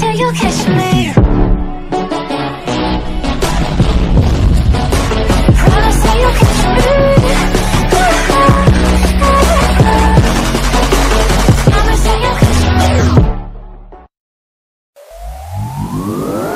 till you catch me. Promise till you catch me. Promise till you catch me.